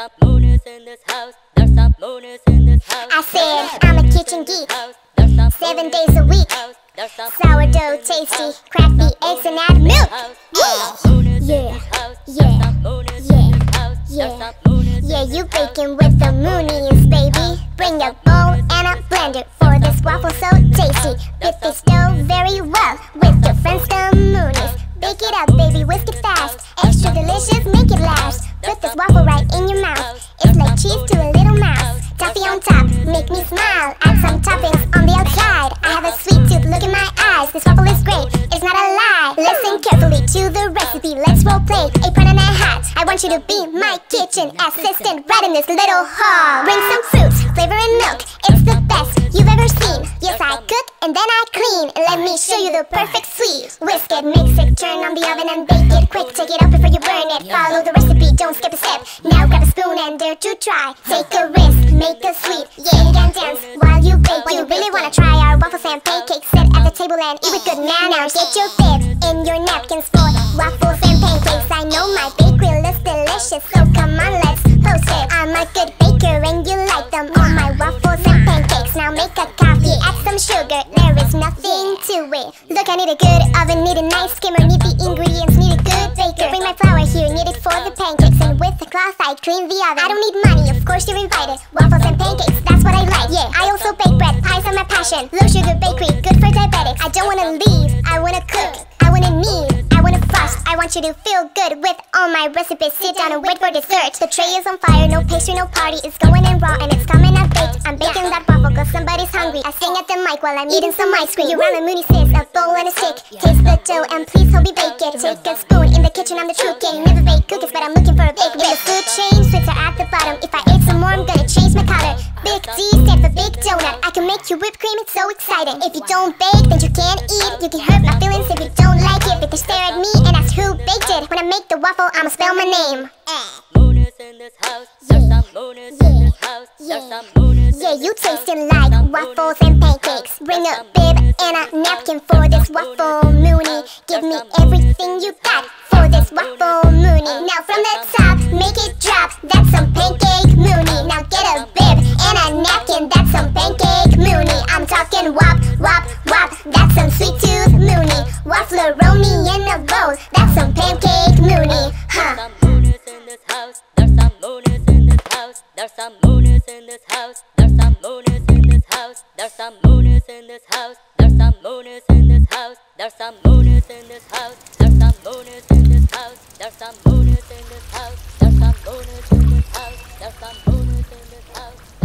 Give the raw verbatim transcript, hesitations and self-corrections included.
some Moonies in this house. There's some Moonies in this house. I said I'm a kitchen geek, seven days a week. Sourdough tasty, crack the eggs and add milk. Yeah, yeah, yeah, yeah, yeah. You baking with the Moonies, baby. Bring a bowl and a blender for this waffle so tasty. Hit this dough very well with your friends, the Moonies. Bake it up, baby, whisk it fast. Extra delicious, make it last. Put this waffle right in your mouth. It's like cheese to a little mouse. Toffee on top, make me smile. Add some toppings on the outside. I have a sweet tooth, look in my eyes. This waffle is great, it's not a lie. Listen carefully to the recipe. Let's role play, apron and a hat. I want you to be my kitchen assistant right in this little hall. Bring some fruit, flavor and milk. It's the best you've ever seen. Yes, I cook and then I clean. And let me show you the perfect sweet. Whisk it, mix it, turn on the oven and bake it quick. Take it out before you burn it. Follow the recipe, don't skip a step. Now grab a spoon and dare to try. Take a risk, make a sweet. Yeah, you can dance while you bake. Well, you really wanna try our waffles and pancakes. Sit at the table and eat with good manners. Get your bib in your napkins for waffles and pancakes. I know my bake wheel is delicious, so come on, let's post it. I'm a good baker and you like them all, my waffles and pancakes. Now make a coffee, add some sugar, there is nothing to it. Look, I need a good oven, need a nice skimmer, need the ingredients, need a good baker. Bring my flour here, need it for the pancakes, and with a cloth I clean the oven. I don't need money, of course you're invited. Waffles and pancakes, that's what I like. Yeah, I also bake bread, pies are my passion. Low sugar bakery, good for diabetics. I don't wanna leave, I wanna cook, I wanna knead, I wanna frost. I want you to feel good with all my recipes. Sit down and wait for dessert. The tray is on fire, no pastry, no party. It's going in raw and it's coming out baked. I'm baking that waffle cause somebody's hungry. I sing at the mic while I'm eating some ice cream. You round the Moonies is a bowl and a stick. Taste the dough and please help me bake it. Take a spoon in the kitchen, I'm the true king. Never bake cookies but I'm looking for a bake. With the food chain, sweets are at the bottom. If I ate some more, I'm gonna change my color. Big D stands for big donut. I can make you whipped cream, it's so exciting. If you don't bake, then you can't eat. You can hurt my feelings if you don't like it. But they stare at me and ask who baked it. When I make the waffle, I'ma spell my name. Moonies in this house. There's some Moonies in this house. There's some Moonies. Yeah, you tasting like waffles and pancakes. Bring a bib and a napkin for this waffle Moonie. Give me everything you got for this waffle Moonie. Now from the top, make it drop. That's some pancake Moonie. Now get a bib and a napkin. That's some pancake Moonie. I'm talking wop, wop, wop. That's some sweet tooth Moonie. Waffle-a-roni in a bowl. That's some pancake Moonie. Huh. There's some Moonies in this house. There's some Moonies in this house. There's some Moonies in this house. There's some Moonies in this house. There's some Moonies in this house. There's some Moonies in this house. There's some Moonies in this house. There's some Moonies in this house. There's some Moonies in this house. There's some Moonies in this house.